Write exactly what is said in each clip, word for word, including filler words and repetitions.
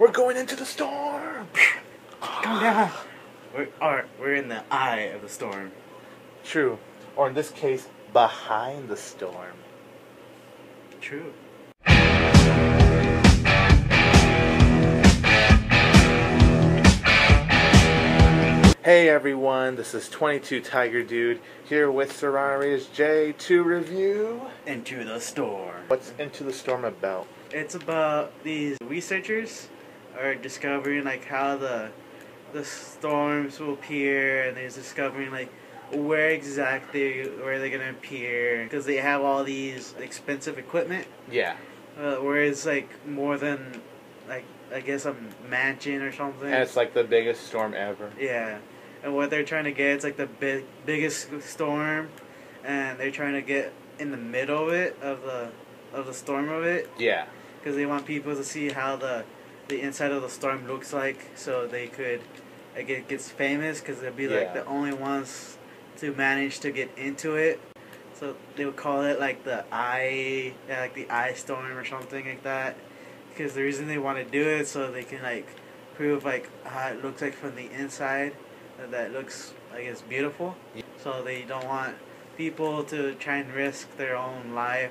We're going into the storm! Come down! We're, are, we're in the eye of the storm. True. Or in this case, behind the storm. True. Hey everyone, this is twenty-two Tiger Dude here with serranoreyesj to review Into the Storm. What's Into the Storm about? It's about these researchers are discovering like how the the storms will appear, and they're discovering like where exactly where they're gonna appear because they have all these expensive equipment. Yeah. Uh, where it's like more than like I guess a mansion or something. And it's like the biggest storm ever. Yeah. And what they're trying to get, it's like the big, biggest storm, and they're trying to get in the middle of it, of the of the storm of it. Yeah. Because they want people to see how the the inside of the storm looks like, so they could, like, it gets famous, because they'll be yeah. like the only ones to manage to get into it. So they would call it like the eye, yeah, like the eye storm or something like that. Because the reason they want to do it so they can like prove like how it looks like from the inside, that, that looks like it's beautiful. Yeah. So they don't want people to try and risk their own life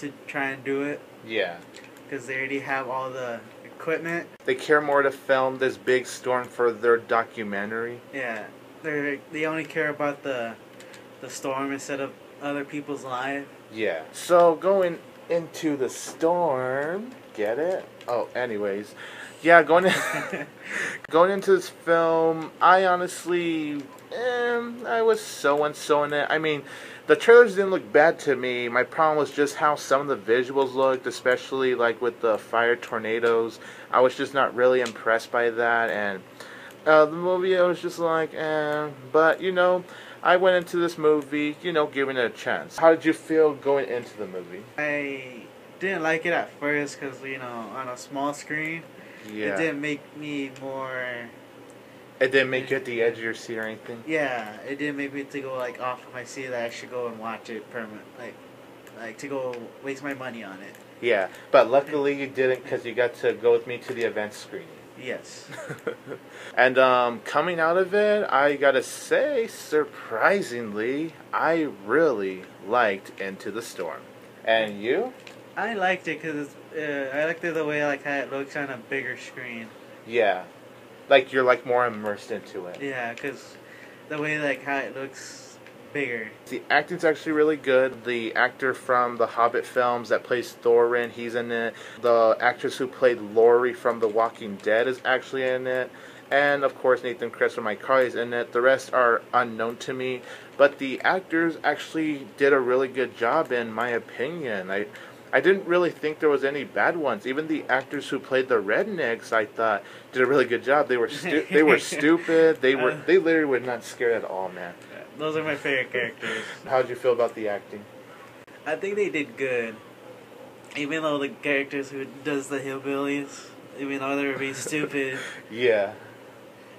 to try and do it. Yeah. Because they already have all the equipment. They care more to film this big storm for their documentary. Yeah, they they only care about the the storm instead of other people's life. Yeah. So going into the storm. Get it? Oh, anyways, yeah. Going in, going into this film, I honestly, eh, I was so and so in it. I mean, the trailers didn't look bad to me. My problem was just how some of the visuals looked, especially like with the fire tornadoes. I was just not really impressed by that, and uh, the movie, I was just like, eh. But you know, I went into this movie, you know, giving it a chance. How did you feel going into the movie? I didn't like it at first because, you know, on a small screen, yeah. it didn't make me more... It didn't make you at the edge of your seat or anything? Yeah, it didn't make me to go, like, off of my seat that I should go and watch it permanently, like, like, to go waste my money on it. Yeah, but luckily you didn't because you got to go with me to the event screening. Yes. And um, coming out of it, I gotta say, surprisingly, I really liked Into the Storm. And you? I liked it because uh, I liked it the way like how it looks on a bigger screen. Yeah, like you're like more immersed into it. Yeah, because the way like how it looks bigger. The acting's actually really good. The actor from the Hobbit films that plays Thorin, he's in it. The actress who played Laurie from The Walking Dead is actually in it. And of course Nathan Kress from iCarly is in it. The rest are unknown to me. But the actors actually did a really good job in my opinion. I. I didn't really think there was any bad ones. Even the actors who played the rednecks, I thought, did a really good job. They were stu they were stupid. They were they literally were not scared at all, man. Yeah, those are my favorite characters. How did you feel about the acting? I think they did good. Even though the characters who does the hillbillies, even though they were being stupid. Yeah.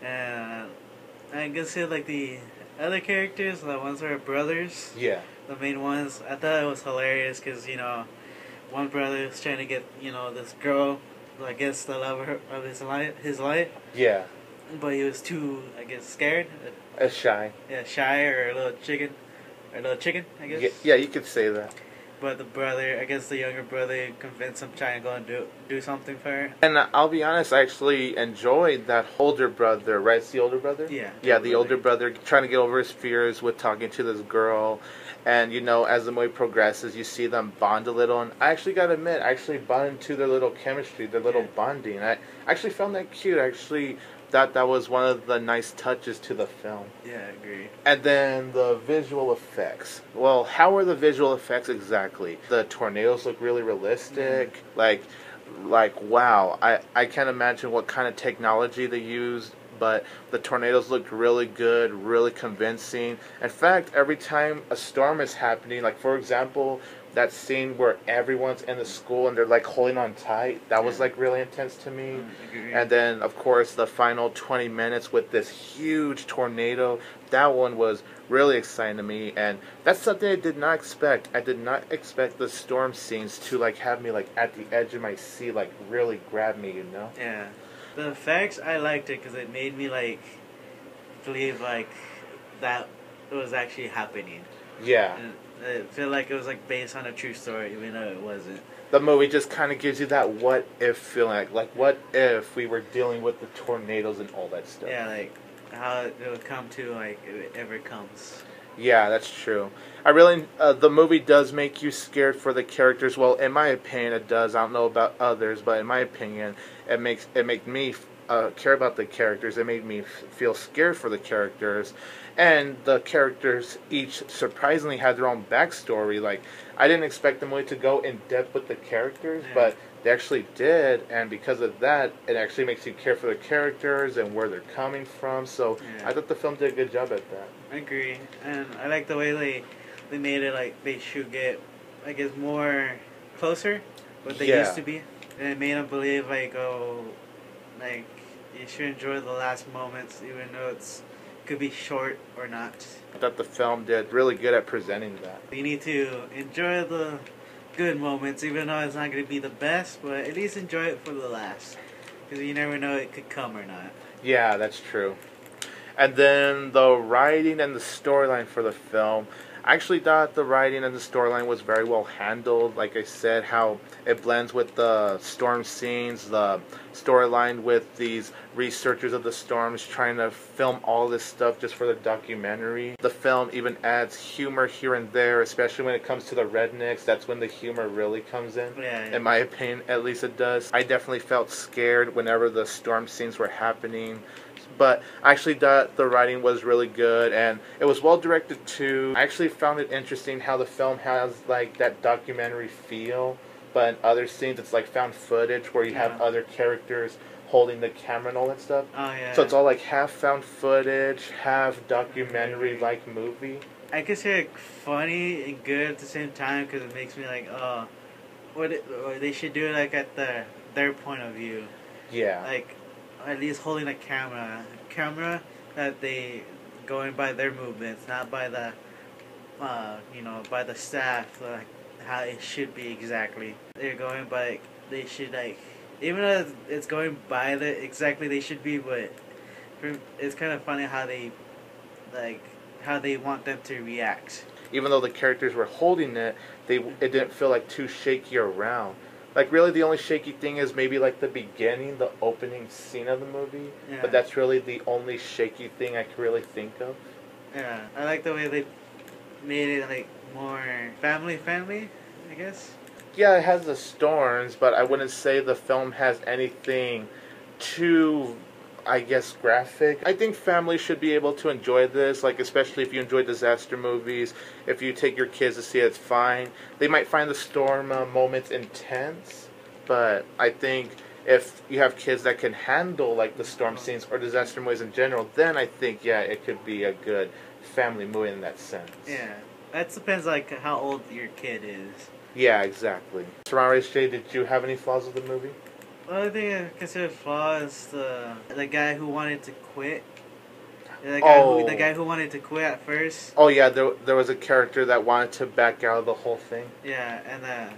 And I guess it, like the other characters, the ones that are brothers. Yeah. The main ones, I thought it was hilarious because you know. One brother is trying to get, you know, this girl, I guess the lover of his life, his life. Yeah. But he was too, I guess, scared. A shy. Yeah, shy or a little chicken, or a little chicken, I guess. Yeah, yeah, you could say that. But the brother, I guess the younger brother, convinced him trying to go and do do something for her. And uh, I'll be honest, I actually enjoyed that older brother, right? It's the older brother? Yeah. Yeah, the older brother trying to get over his fears with talking to this girl. And, you know, as the movie progresses, you see them bond a little. And I actually got to admit, I actually bonded to their little chemistry, their little yeah. bonding. I actually found that cute. I actually thought that was one of the nice touches to the film. Yeah, I agree. And then the visual effects. Well, how are the visual effects exactly? The tornadoes look really realistic. Mm. Like, like wow. I, I can't imagine what kind of technology they used. But the tornadoes looked really good, really convincing. In fact, every time a storm is happening, like for example, that scene where everyone's in the school and they're like holding on tight, that was like really intense to me. And then of course the final twenty minutes with this huge tornado, that one was really exciting to me, and that's something I did not expect. I did not expect the storm scenes to like have me like at the edge of my seat, like really grab me, you know? Yeah. The effects, I liked it because it made me like believe like that it was actually happening. Yeah. And I feel like it was like based on a true story, even though it wasn't. The movie just kind of gives you that what if feeling, like, like what if we were dealing with the tornadoes and all that stuff. Yeah, like how it would come to, like, if it ever comes. Yeah, that's true. I really, uh, the movie does make you scared for the characters. Well, in my opinion, it does. I don't know about others, but in my opinion, it makes it make me uh, care about the characters. It made me feel scared for the characters. And the characters each surprisingly had their own backstory. Like, I didn't expect the movie to go in depth with the characters, yeah. but they actually did. And because of that, it actually makes you care for the characters and where they're coming from. So yeah. I thought the film did a good job at that. I agree. And I like the way they they made it like they should get, I guess, more closer what they yeah. used to be. And it made them believe, like, oh, like, you should enjoy the last moments even though it's could be short or not. I thought the film did really good at presenting that. You need to enjoy the good moments, even though it's not going to be the best, but at least enjoy it for the last, because you never know it could come or not. Yeah, that's true. And then the writing and the storyline for the film, I actually thought the writing and the storyline was very well handled. Like I said, how it blends with the storm scenes, the storyline with these researchers of the storms trying to film all this stuff just for the documentary. The film even adds humor here and there, especially when it comes to the rednecks. That's when the humor really comes in. Yeah, yeah. In my opinion, at least it does. I definitely felt scared whenever the storm scenes were happening. But I actually thought the writing was really good, and it was well directed too. I actually found it interesting how the film has like that documentary feel, but in other scenes it's like found footage where you yeah. have other characters holding the camera and all that stuff. Oh yeah. So it's all like half found footage, half documentary like movie. I consider it funny and good at the same time because it makes me like, oh, what it, or they should do like at the their point of view. Yeah. Like, at least holding a camera, a camera that they going by their movements, not by the, uh, you know, by the staff, like how it should be exactly. They're going by, they should like, even though it's going by the exactly they should be, but it's kind of funny how they, like, how they want them to react. Even though the characters were holding it, they it didn't feel like too shaky around. Like, really, the only shaky thing is maybe, like, the beginning, the opening scene of the movie. Yeah. But that's really the only shaky thing I can really think of. Yeah. I like the way they made it, like, more family-friendly, I guess. Yeah, it has the storms, but I wouldn't say the film has anything too, I guess, graphic. I think families should be able to enjoy this, like, especially if you enjoy disaster movies. If you take your kids to see it, it's fine. They might find the storm uh, moments intense, but I think if you have kids that can handle, like, the storm scenes or disaster movies in general, then I think, yeah, it could be a good family movie in that sense. Yeah. That depends, like, how old your kid is. Yeah, exactly. serranoreyesj, did you have any flaws with the movie? The only thing I considered flaw is the the guy who wanted to quit. The guy, oh. who, the guy who wanted to quit at first. Oh yeah, there there was a character that wanted to back out of the whole thing. Yeah, and the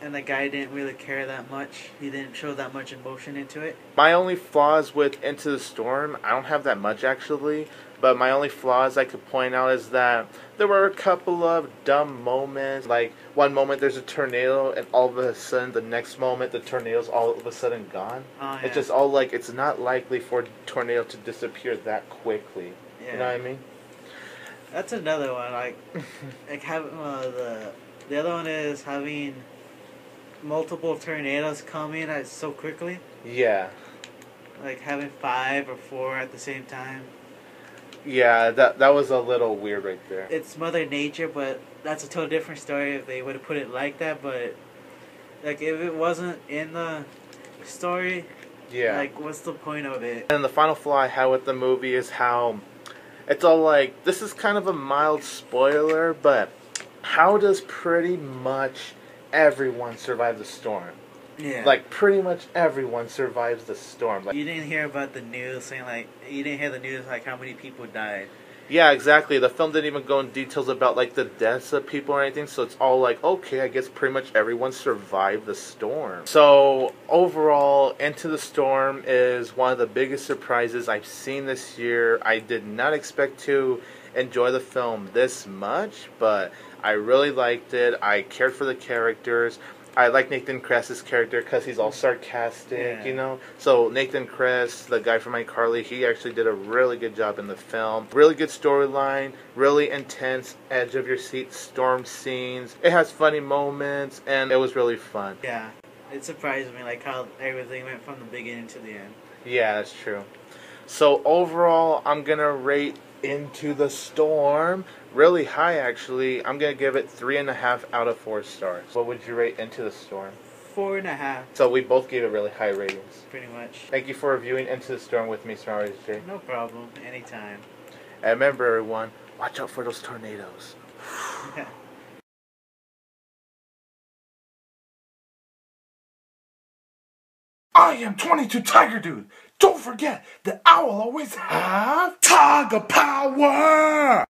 and the guy didn't really care that much. He didn't show that much emotion into it. My only flaws with Into the Storm, I don't have that much actually. But my only flaws I could point out is that there were a couple of dumb moments. Like, one moment there's a tornado, and all of a sudden, the next moment, the tornado's all of a sudden gone. Oh, yeah. It's just all like, it's not likely for a tornado to disappear that quickly. Yeah. You know what I mean? That's another one. Like, like having, uh, the, the other one is having multiple tornadoes coming at so quickly. Yeah. Like, having five or four at the same time. Yeah, that that was a little weird right there. It's Mother Nature, but that's a totally different story if they would have put it like that. But, like, if it wasn't in the story, yeah, like, what's the point of it? And the final flaw I had with the movie is how it's all like, this is kind of a mild spoiler, but how does pretty much everyone survive the storm? Yeah. Like, pretty much everyone survives the storm. Like, you didn't hear about the news saying, like, you didn't hear the news, like, how many people died. Yeah, exactly. The film didn't even go in details about, like, the deaths of people or anything, so it's all like, okay, I guess pretty much everyone survived the storm. So, overall, Into the Storm is one of the biggest surprises I've seen this year. I did not expect to enjoy the film this much, but I really liked it. I cared for the characters. I like Nathan Kress's character because he's all sarcastic, yeah. you know? So Nathan Kress, the guy from iCarly, he actually did a really good job in the film. Really good storyline, really intense, edge-of-your-seat storm scenes. It has funny moments, and it was really fun. Yeah, it surprised me, like, how everything went from the beginning to the end. Yeah, that's true. So overall, I'm going to rate Into the Storm really high, actually. I'm gonna give it three and a half out of four stars. What would you rate Into the Storm? Four and a half. So we both gave it really high ratings. Pretty much. Thank you for reviewing Into the Storm with me, serranoreyesj. No problem. Anytime. And remember, everyone, watch out for those tornadoes. I am twenty-two Tiger Dude. Don't forget that I will always have tiger power.